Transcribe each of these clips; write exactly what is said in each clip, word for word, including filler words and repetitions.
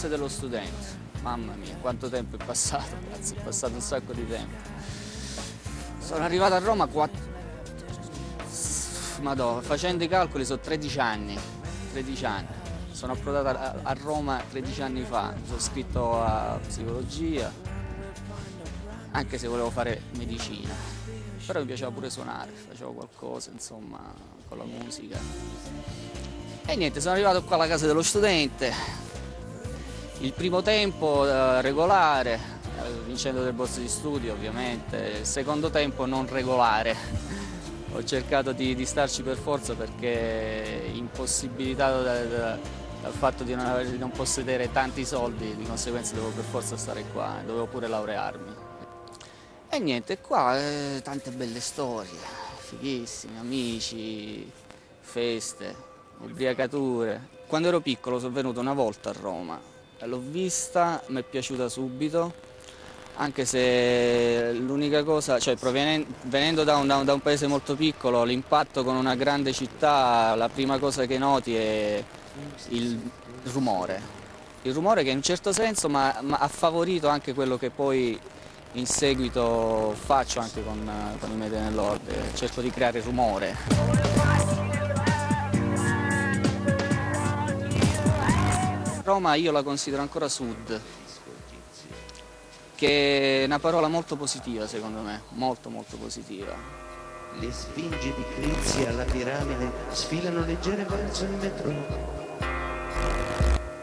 casa dello studente. Mamma mia, quanto tempo è passato, ragazzi, è passato un sacco di tempo. Sono arrivato a Roma quattro... Madonna, facendo i calcoli sono tredici anni, tredici anni. Sono approdato a, a Roma tredici anni fa, mi sono iscritto a psicologia, anche se volevo fare medicina, però mi piaceva pure suonare, facevo qualcosa, insomma, con la musica. E niente, sono arrivato qua alla casa dello studente, il primo tempo eh, regolare, eh, vincendo del borso di studio ovviamente, il secondo tempo non regolare. Ho cercato di, di starci per forza perché impossibilitato da, da, dal fatto di non, avere, di non possedere tanti soldi, di conseguenza dovevo per forza stare qua, dovevo pure laurearmi. E niente, qua eh, tante belle storie, fighissime, amici, feste, ubriacature. Quando ero piccolo sono venuto una volta a Roma, l'ho vista, mi è piaciuta subito. Anche se l'unica cosa, cioè venendo da un, da, un, da un paese molto piccolo, l'impatto con una grande città, la prima cosa che noti è il rumore. Il rumore che in un certo senso ma, ma ha favorito anche quello che poi in seguito faccio anche con, con i Methel and Lord, cerco di creare rumore. Roma io la considero ancora sud, che è una parola molto positiva secondo me, molto molto positiva. Le sfingi di Crizia alla piramide sfilano leggere verso il metro.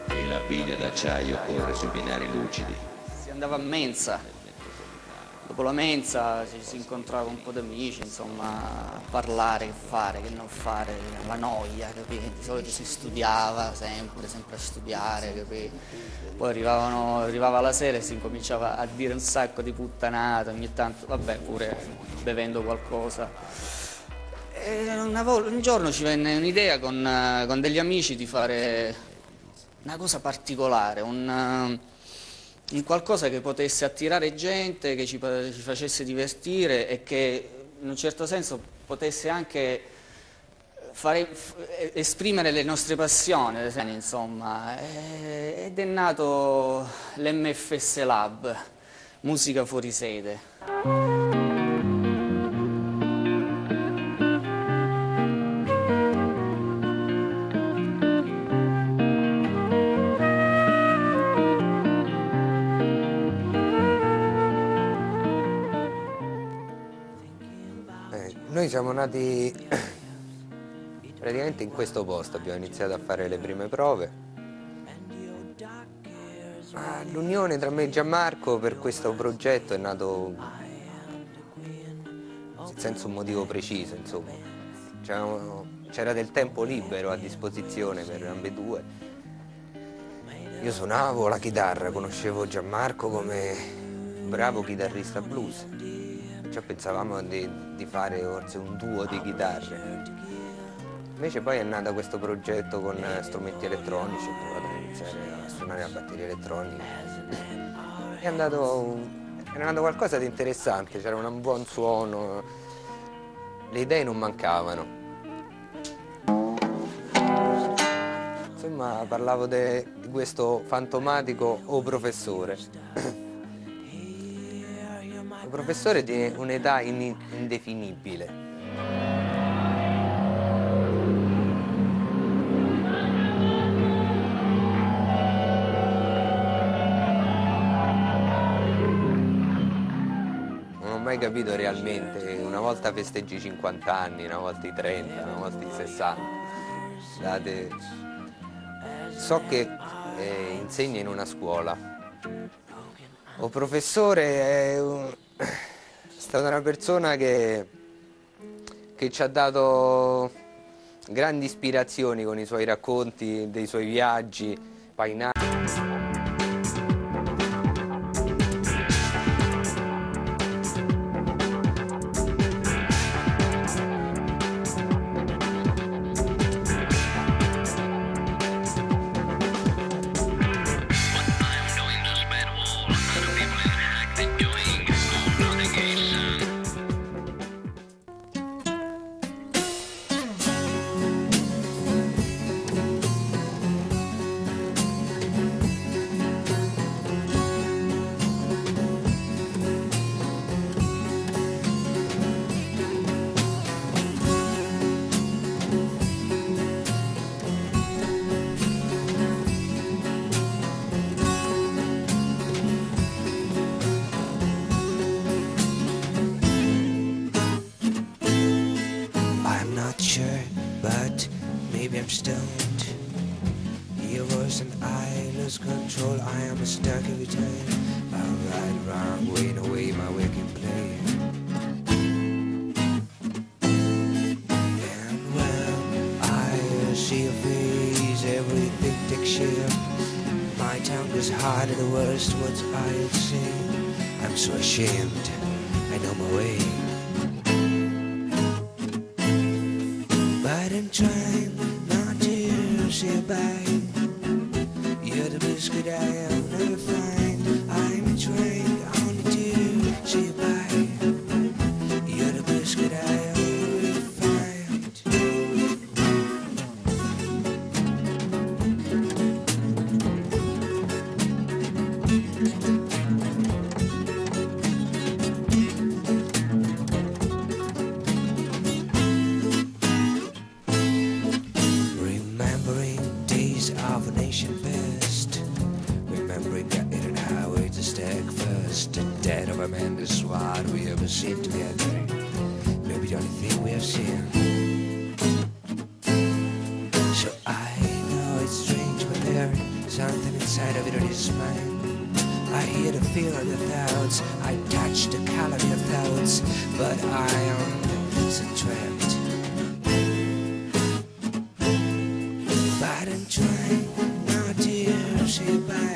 E la vigna d'acciaio corre sui binari lucidi. Si andava a mensa, dopo la mensa si, si incontrava un po' di amici, insomma, a parlare, che fare, che non fare, la noia, capito? Di solito si studiava sempre, sempre a studiare, capito? Poi arrivavano, arrivava la sera e si incominciava a dire un sacco di puttanate, ogni tanto, vabbè, pure bevendo qualcosa. E una volta, un giorno ci venne un'idea con, con degli amici di fare una cosa particolare, un... in qualcosa che potesse attirare gente, che ci, ci facesse divertire e che in un certo senso potesse anche fare, esprimere le nostre passioni, insomma. Ed è nato l'emme effe esse Lab, musica fuori sede. Noi siamo nati praticamente in questo posto, abbiamo iniziato a fare le prime prove. L'unione tra me e Gianmarco per questo progetto è nato senza un motivo preciso, insomma. C'era del tempo libero a disposizione per ambedue. Io suonavo la chitarra, conoscevo Gianmarco come bravo chitarrista blues. Cioè pensavamo di, di fare forse un duo di chitarre, invece poi è nato questo progetto con strumenti elettronici, ho provato a iniziare a suonare la batteria elettronica, è andato, è nato qualcosa di interessante, c'era un buon suono, le idee non mancavano. Insomma parlavo de, di questo fantomatico o professore. Il professore di un'età indefinibile. Non ho mai capito realmente, una volta festeggi cinquanta anni, una volta i trenta, una volta i sessanta. Date. So che eh, insegna in una scuola. O professore è un... è stata una persona che, che ci ha dato grandi ispirazioni con i suoi racconti, dei suoi viaggi, painati. stoned. Your voice and I lose control. I am stuck every time. I ride around, weighing away my waking play. And when I see your face, everything takes shape. My tongue is hard at the worst words I'll say. I'm so ashamed, I know my way. But I'm trying not to say bye. You're the biscuit I am never find. I'm trying only to say bye. You're the biscuit I am never find. Remembering days of a nation past. Remembering that in an hour it's a stack first. The dead of a man is what we ever seen together. Maybe the only thing we have seen. So I know it's strange, but there's something inside of it on his mind. I hear the feel of the clouds, I touch the color of the clouds, but I am so trapped. But I'm trying not to say bye.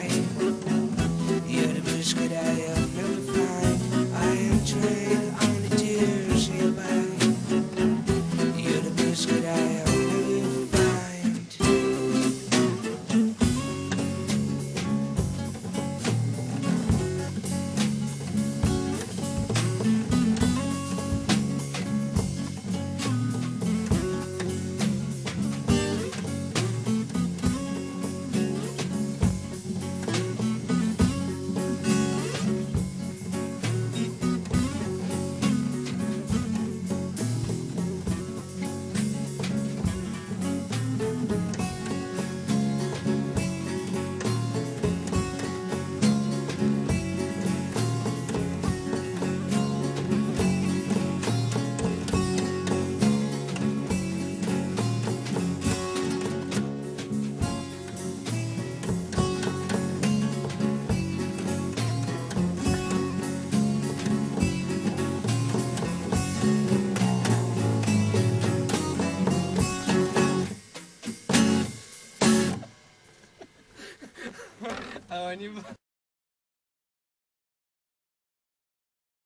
Ogni volta